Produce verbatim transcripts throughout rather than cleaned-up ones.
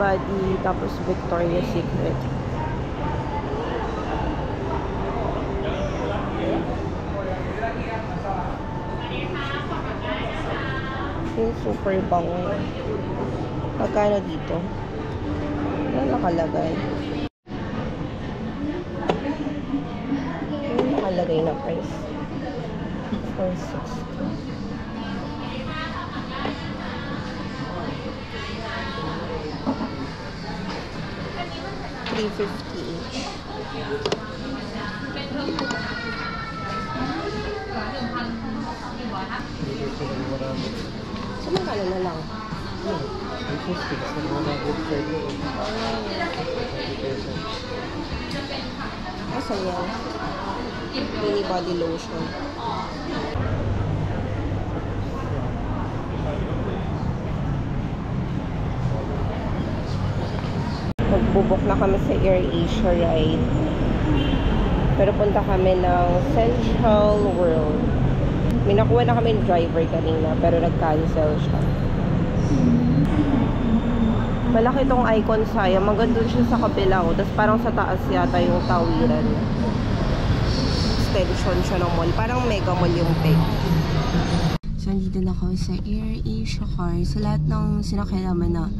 Body, tapos Victoria's Secret. Okay, super bango. Pagkano dito? Ano nakalagay? Ano nakalagay na price? four sixty. three fifty each. So, magkano na lang? Hmm. Asan yan? Mini body lotion. Magbubok na kami sa AirAsia ride. Pero punta kami ng Central World. May nakuha na kami ng driver kanina, pero nag-cancel siya. Malaki tong IconSiam. Maganda siya sa kabila ko. Tapos parang sa taas yata yung tawiran. Extension siya ng mall. Parang mega mall yung peg. So, nandito na ako sa AirAsia car. Sa lahat ng sinakailaman na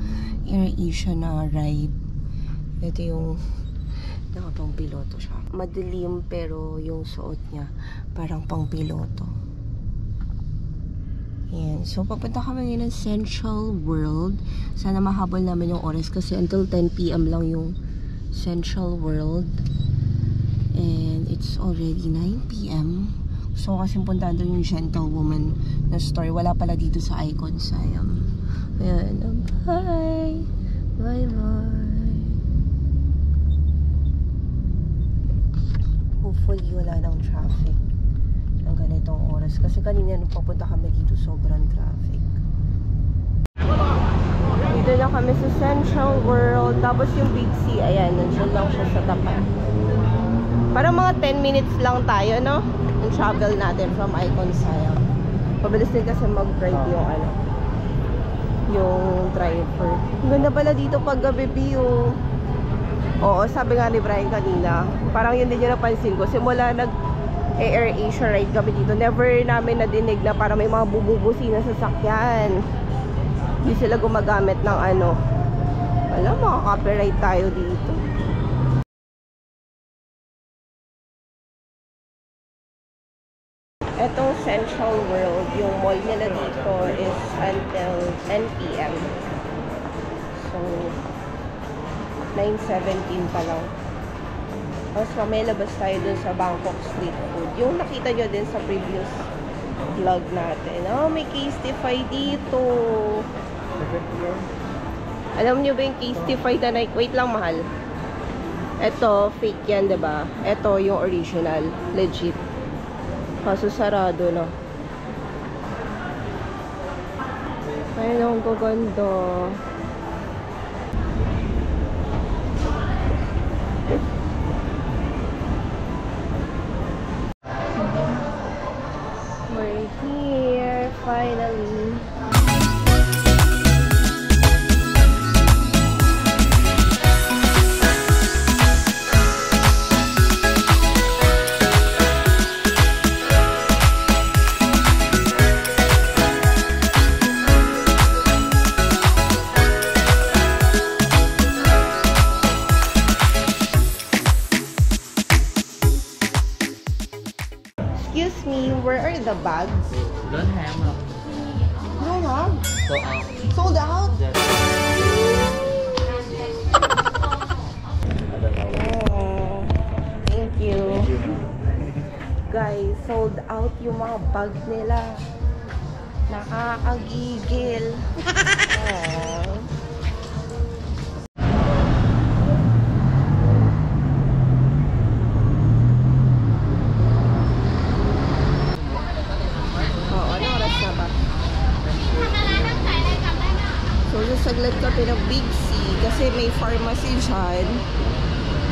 AirAsia na ride. Ito yung nakapang piloto siya. Madilim pero yung suot niya parang pang piloto. Ayan. So, pagpunta kami ngayon ng Central World. Sana mahabol namin yung oras kasi until ten p m lang yung Central World. And it's already nine p m So, kasi punta doon yung Gentlewoman na story. Wala pala dito sa IconSiam. Ayan. Bye! Bye-bye! Hopefully, wala ng traffic ng ganitong oras. Kasi kanina nung papunta kami dito, sobrang traffic. Dito lang kami sa Central World. Tapos yung Big C, ayan, nandiyan lang siya sa tapat. Parang mga ten minutes lang tayo, no? Yung travel natin from IconSiam. Pabilis din kasi mag-drive yung ano, yung driver. Ang ganda pala dito pag gabi, yung... Oo, sabi nga ni Brian kanina, parang yun din yung napansin ko. Simula nag-AirAsia ride kami dito, never namin nadinig na para may mga bububusi na sasakyan. Hindi sila gumagamit ng ano. Alam, makaka-copyright tayo dito. Etong Central World, yung mall nila dito is until ten p m So... nine seventeen pa lang. Tapos mamaya labas tayo dun sa Bangkok Street Food. Yung nakita nyo din sa previous vlog natin. Oh, may Castify dito. Alam nyo ba yung Castify na Nike? Wait lang, mahal. Ito, fake yan, diba? Ito yung original. Legit. Kaso sarado, no? Ayun, ang gaganda. Finally. Excuse me, where are the bags? Don't have them. Don't have? Sold out. Sold out? Yes. Oh, thank you. Thank you. Guys, sold out yung mga bag nila. Nakakagigil. Oh. Saglit kami ng Big C kasi may pharmacy dyan.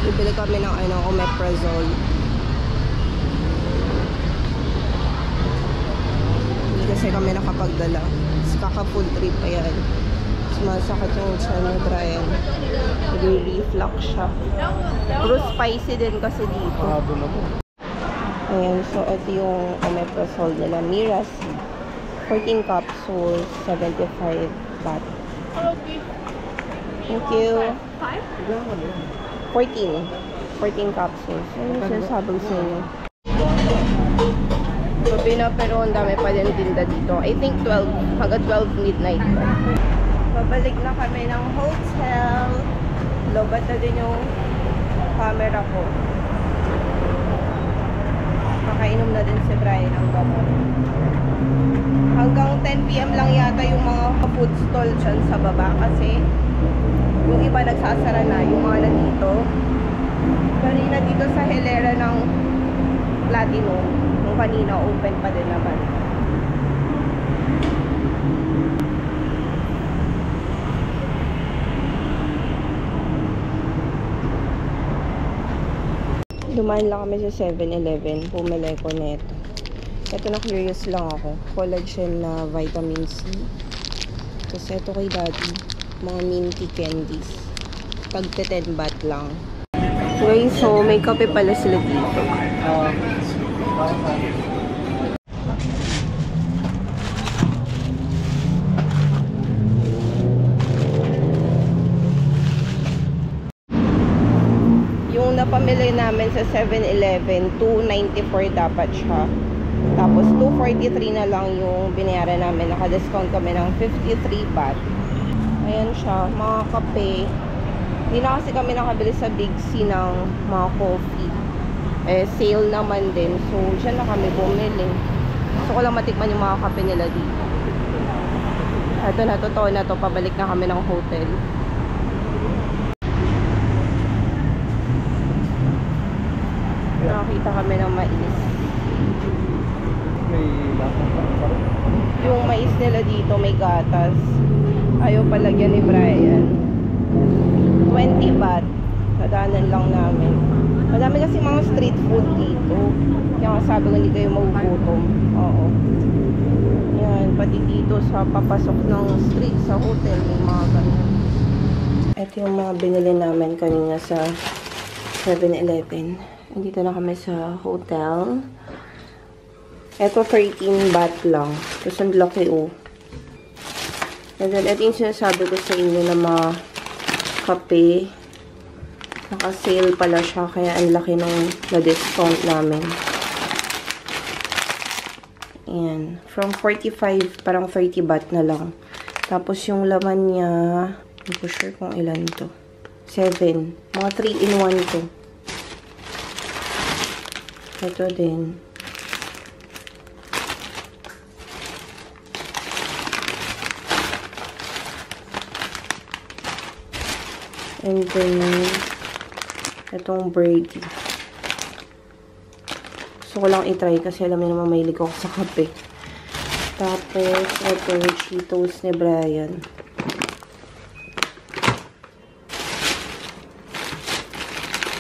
Bibili kami ng ano, omeprazole. Hindi kasi kami nakapagdala. Kaka-food trip pa yan. So mas masakit yung chan ni Brian. Reflux siya. Pero spicy din kasi dito. Ayan, so ito yung omeprazole nila. Miras. fourteen capsules, seventy-five baht. Thank you. fourteen. fourteen capsules. Ano yung sinasabi sa inyo? Gabi na pero ang dami pa din tinda dito. I think twelve. Hanggang twelve midnight. Babalik na kami ng hotel. Lobat na din yung camera ko. Makainom na din si Brian ang gamot. Hanggang ten p m lang yata yung mga food stall dyan sa baba kasi yung iba nagsasara na, yung mga nandito. Kanina dito sa hilera ng Platinum, yung kanina open pa din naman. Dumaan lang kami sa seven eleven, pumili ko na ito. Ito na curious lang ako, collagen na vitamin C. Tapos ito kay daddy, mga minty candies. Pag ten baht lang. Okay, so may kape pala sila dito. Uh, Pamili namin sa seven eleven, two ninety-four dapat siya. Tapos two forty-three na lang yung binayaran namin. Naka-discount kami ng fifty-three baht. Ayan siya, mga kape. Hindi na kasi kami nakabili sa Big C ng mga coffee. Eh, sale naman din. So, dyan na kami bumili. Gusto ko lang matikman yung mga kape nila dito. Ito na, totoo na to. Pabalik na kami ng hotel. Nakakita kami ng mais. May gatas pa rin. Yung mais nila dito may gatas. Ayaw palagyan ni Brian. twenty baht. Nadaanan lang namin. Madami kasi mga street food dito. Kaya sabi ko hindi kayo magugutom. Oo. Yan. Pati dito sa papasok ng street sa hotel may mga ganun. Ito yung mga binili namin kanina sa seven eleven. Dito na kami sa hotel. Ito, thirteen baht lang. Tapos, ang laki, oh. And then, ito yung sinasabi ko sa inyo na mga kape. Naka-sale pala siya, kaya ang laki ng na-discount namin. Ayan. From forty-five, parang thirty baht na lang. Tapos, yung laman niya, hindi ko sure kung ilan to. seven. Mga three in one to. Ito din. And then, itong Brady. Gusto ko lang itry kasi alam niyo naman mahilig ako sa kape. Tapos, ito yung Cheetos ni Brian.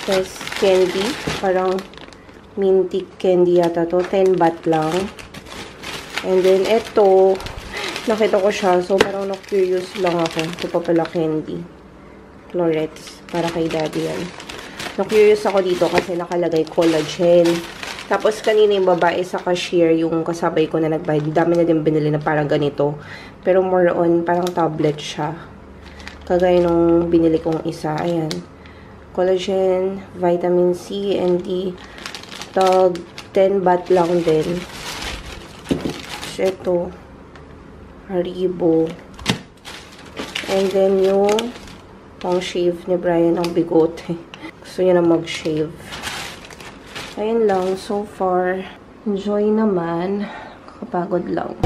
Tapos, candy. Parang minty candy yata to. ten baht lang. And then, eto. Nakita ko siya. So, parang na-curious lang ako. Ito pa pala candy. Clorets. Para kay daddy yan. Na-curious ako dito kasi nakalagay collagen. Tapos, kanina yung babae sa cashier, yung kasabay ko na nagbayad. Dami na din binili na parang ganito. Pero more on, parang tablet siya. Kagaya nung binili kong isa. Ayan. Collagen, vitamin C, and D. So, ten baht lang din. So, ito. Haribo. And then, yung pang-shave ni Brian ng bigote. Gusto niya na mag-shave. Ayan lang. So far, enjoy naman. Kakapagod lang.